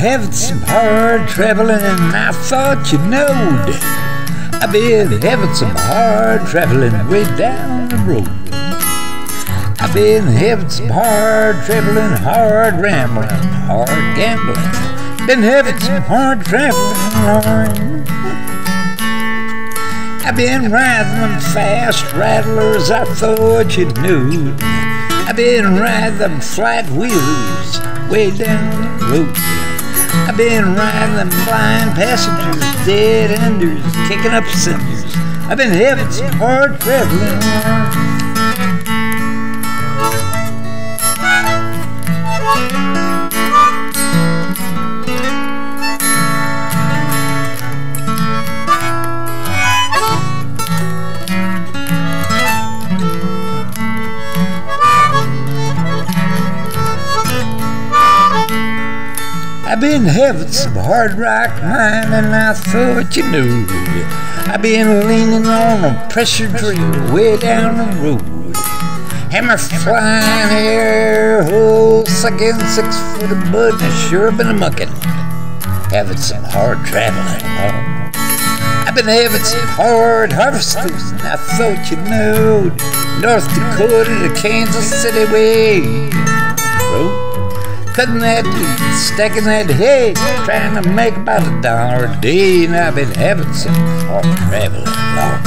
having some hard traveling, and I thought you knowed. I've been having some hard traveling way down the road. I've been having some hard traveling, hard rambling, hard gambling. Been having some hard traveling. I've been riding them fast rattlers, I thought you knew. I've been riding them flat wheels way down the road. I've been riding them blind passengers, dead enders, kicking up cinders. I've been having some hard traveling. I've been having some hard rock mine, and I thought you knew. I've been leaning on a pressure drill way down the road. Hammer flying air hole, sucking 6 foot of mud, and I sure been a mucking. Having some hard traveling. I've been having some hard harvesters, and I thought you knew. North Dakota to Kansas City way. Cutting that, stacking that hay, trying to make about $1 a day, and I've been having some hard traveling long.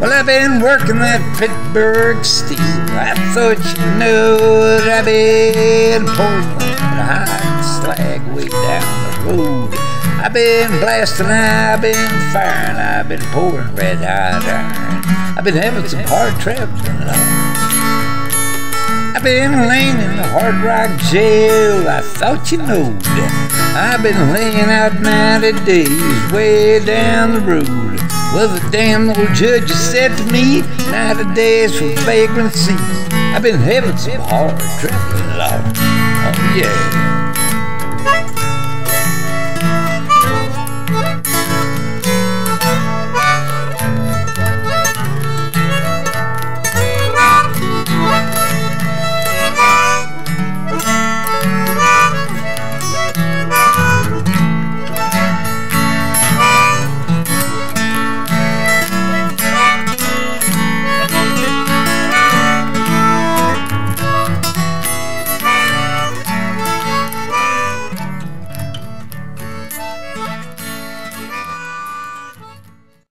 Well, I've been working that Pittsburgh steel, I thought you knew. I've been pulling that high slag way down the road. I've been blasting, I've been firing, I've been pouring red hot iron. I've been having some hard traveling long. I've been laying in the Hard Rock jail, I thought you knowed. I've been laying out 90 days way down the road. Well, the damn old judge said to me, 90 days for vagrancy. I've been having some hard traveling law. Oh yeah.